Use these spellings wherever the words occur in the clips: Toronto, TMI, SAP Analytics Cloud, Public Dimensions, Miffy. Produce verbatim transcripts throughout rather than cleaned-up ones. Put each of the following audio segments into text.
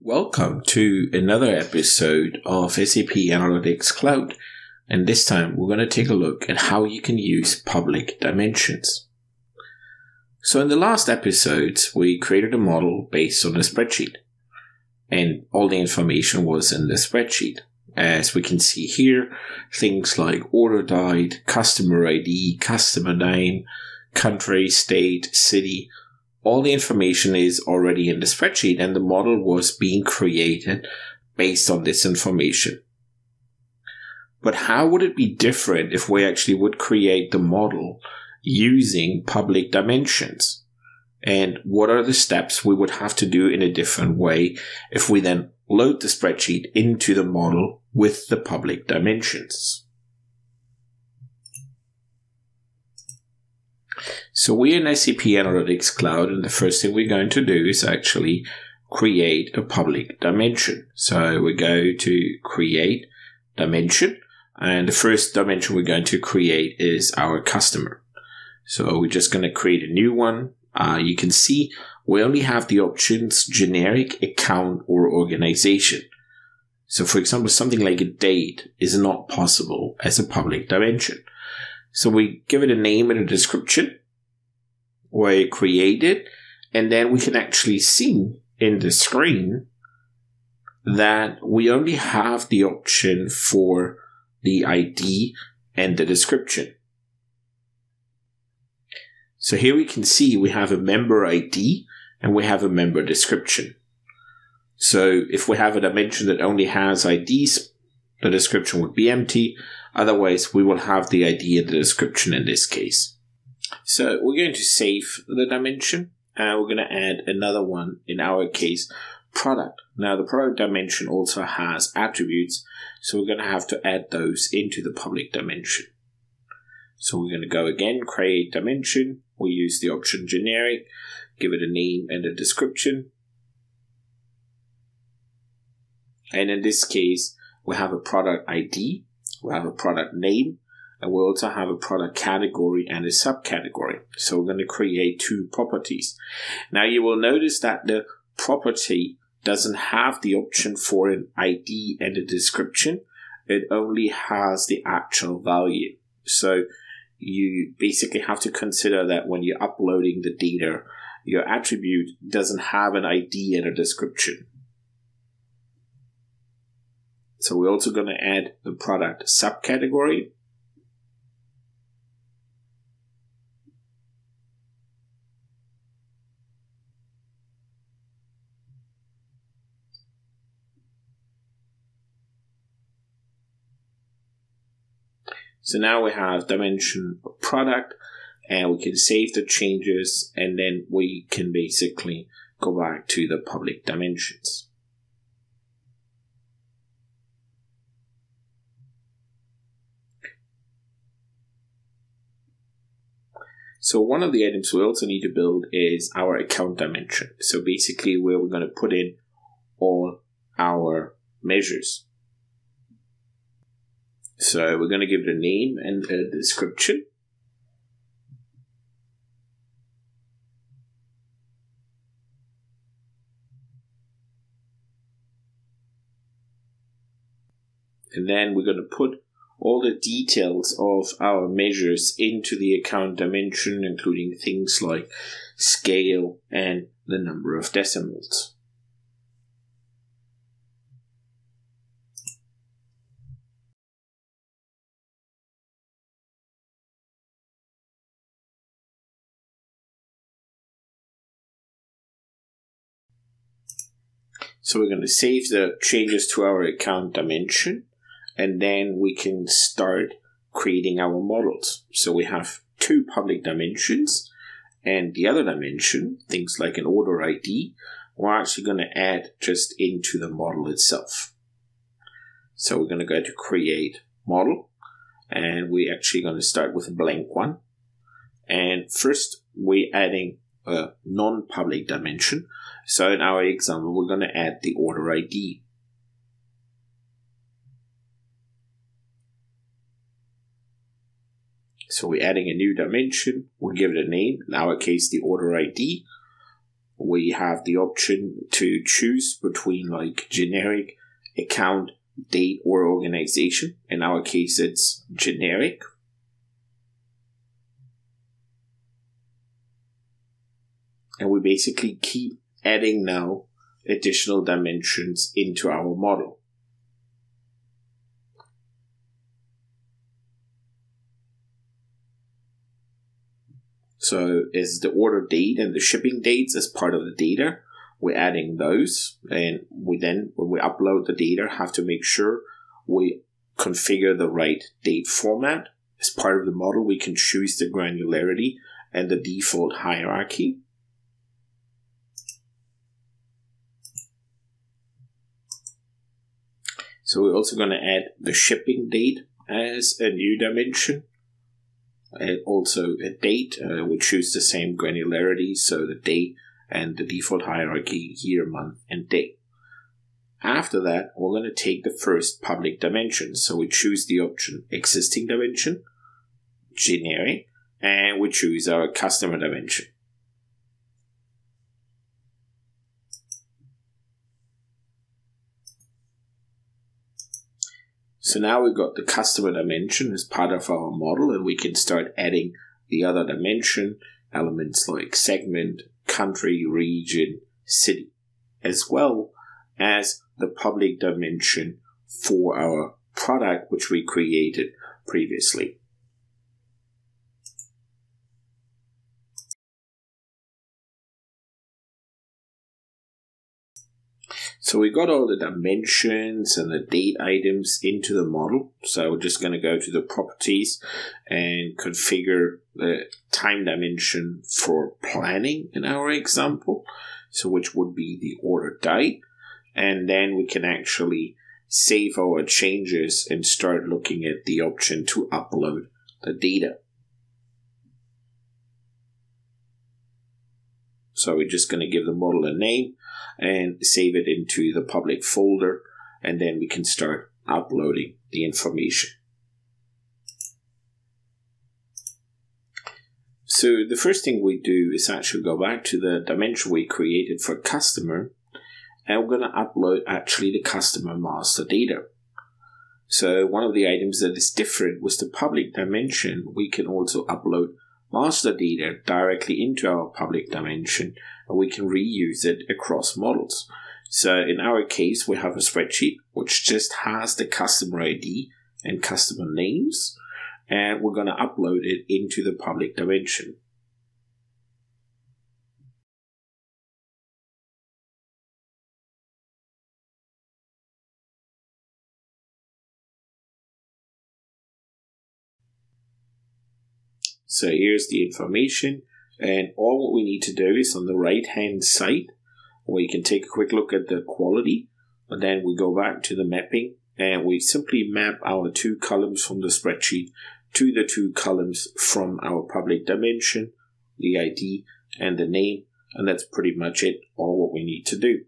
Welcome to another episode of S A P Analytics Cloud, and this time we're going to take a look at how you can use public dimensions. So in the last episodes, we created a model based on a spreadsheet, and all the information was in the spreadsheet. As we can see here, things like order guide, customer I D, customer name, country, state, city, all the information is already in the spreadsheet, and the model was being created based on this information. But how would it be different if we actually would create the model using public dimensions? And what are the steps we would have to do in a different way if we then load the spreadsheet into the model with the public dimensions? So we're in S A P Analytics Cloud, and the first thing we're going to do is actually create a public dimension. So we go to create dimension, and the first dimension we're going to create is our customer. So we're just going to create a new one. Uh, you can see we only have the options generic, account, or organization. So for example, something like a date is not possible as a public dimension. So we give it a name and a description, we create it, and then we can actually see in the screen that we only have the option for the I D and the description. So here we can see we have a member I D and we have a member description. So if we have a dimension that only has I Ds, the description would be empty. Otherwise, we will have the I D and the description in this case. So we're going to save the dimension, and we're going to add another one, in our case, product. Now, the product dimension also has attributes, so we're going to have to add those into the public dimension. So we're going to go again, create dimension. We'll use the option generic, give it a name and a description. And in this case, we have a product I D, we have a product name, and we also have a product category and a subcategory. So we're going to create two properties. Now you will notice that the property doesn't have the option for an I D and a description. It only has the actual value. So you basically have to consider that when you're uploading the data, your attribute doesn't have an I D and a description. So we're also going to add the product subcategory. So now we have dimension product, and we can save the changes, and then we can basically go back to the public dimensions. So one of the items we also need to build is our account dimension. So basically where we're going to put in all our measures. So we're going to give it a name and a description. And then we're going to put all the details of our measures into the account dimension, including things like scale and the number of decimals. So we're going to save the changes to our account dimension, and then we can start creating our models. So we have two public dimensions, and the other dimension, things like an order I D, we're actually going to add just into the model itself. So we're going to go to create model, and we're actually going to start with a blank one. And first we're adding a non-public dimension. So in our example, we're going to add the order I D. So we're adding a new dimension. We'll give it a name, in our case, the order I D. we have the option to choose between like generic, account, date, or organization. In our case, it's generic. And we basically keep adding now additional dimensions into our model. So is the order date and the shipping dates as part of the data. We're adding those, and we then, when we upload the data, have to make sure we configure the right date format. As part of the model, we can choose the granularity and the default hierarchy. So we're also going to add the shipping date as a new dimension. And also a date, uh, we choose the same granularity, so the date and the default hierarchy, year, month, and day. After that, we're going to take the first public dimension. So we choose the option existing dimension, generic, and we choose our customer dimension. So now we've got the customer dimension as part of our model, and we can start adding the other dimension elements like segment, country, region, city, as well as the public dimension for our product, which we created previously. So we got all the dimensions and the date items into the model. So we're just going to go to the properties and configure the time dimension for planning in our example. So which would be the order date. And then we can actually save our changes and start looking at the option to upload the data. So we're just going to give the model a name and save it into the public folder, and then we can start uploading the information. So the first thing we do is actually go back to the dimension we created for customer, and we're going to upload actually the customer master data. So one of the items that is different was the public dimension. We can also upload master data directly into our public dimension, and we can reuse it across models. So in our case, we have a spreadsheet which just has the customer I D and customer names, and we're going to upload it into the public dimension. So here's the information, and all what we need to do is on the right hand side, we can take a quick look at the quality, and then we go back to the mapping, and we simply map our two columns from the spreadsheet to the two columns from our public dimension, the I D and the name, and that's pretty much it, all what we need to do.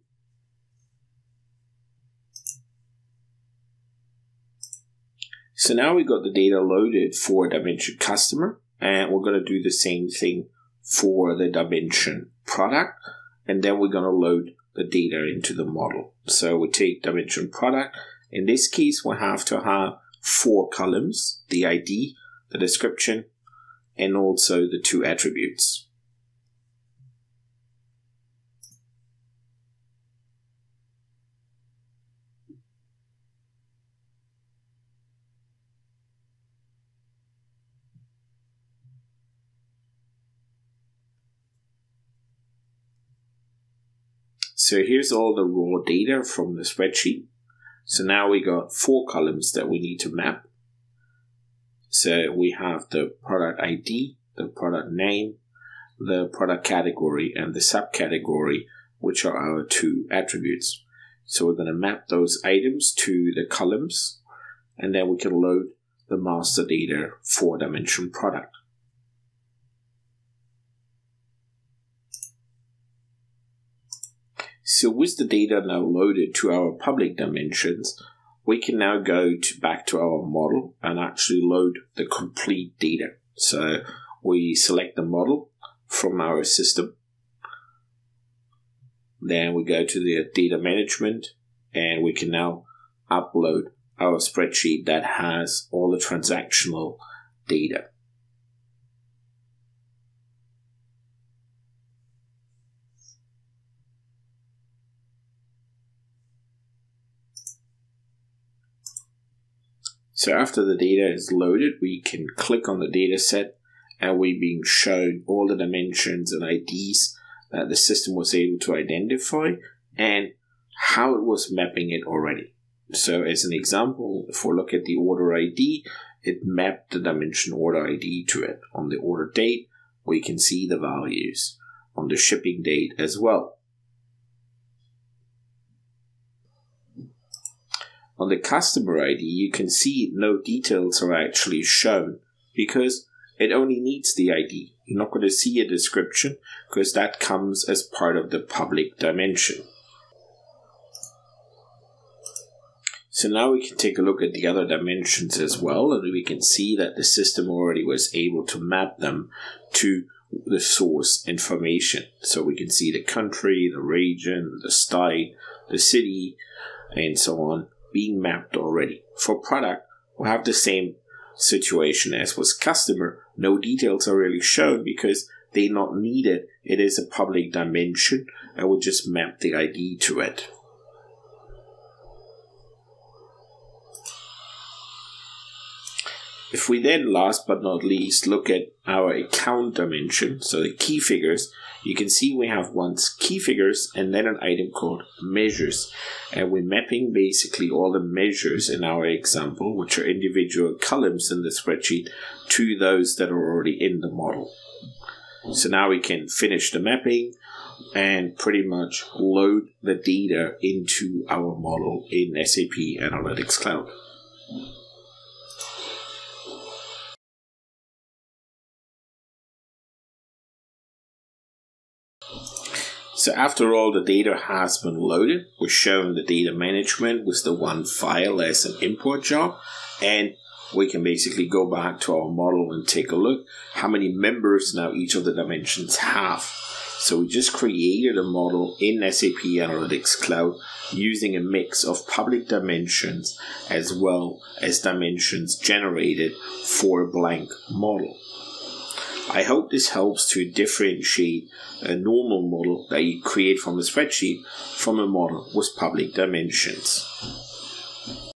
So now we got the data loaded for dimension customer. And we're going to do the same thing for the dimension product. And then we're going to load the data into the model. So we take dimension product. In this case, we have to have four columns, the I D, the description, and also the two attributes. So here's all the raw data from the spreadsheet. So now we got four columns that we need to map. So we have the product I D, the product name, the product category, and the subcategory, which are our two attributes. So we're going to map those items to the columns, and then we can load the master data for dimension product. So with the data now loaded to our public dimensions, we can now go to back to our model and actually load the complete data. So we select the model from our system, Then we go to the data management, and we can now upload our spreadsheet that has all the transactional data. So after the data is loaded, we can click on the data set, and we're being shown all the dimensions and I Ds that the system was able to identify and how it was mapping it already. So as an example, if we look at the order I D, it mapped the dimension order I D to it. On the order date, we can see the values on the shipping date as well. On the customer I D, you can see no details are actually shown because it only needs the I D. You're not going to see a description because that comes as part of the public dimension. So now we can take a look at the other dimensions as well, and we can see that the system already was able to map them to the source information. So we can see the country, the region, the state, the city, and so on, being mapped already. For product, we'll have the same situation as was customer. No details are really shown because they're not needed. It is a public dimension, and we'll just map the I D to it. If we then, last but not least, look at our account dimension, so the key figures, you can see we have once key figures and then an item called measures. And we're mapping basically all the measures in our example, which are individual columns in the spreadsheet, to those that are already in the model. So now we can finish the mapping and pretty much load the data into our model in S A P Analytics Cloud. So after all the data has been loaded, we're shown the data management with the one file as an import job, and we can basically go back to our model and take a look how many members now each of the dimensions have. So we just created a model in S A P Analytics Cloud using a mix of public dimensions as well as dimensions generated for a blank model. I hope this helps to differentiate a normal model that you create from a spreadsheet from a model with public dimensions.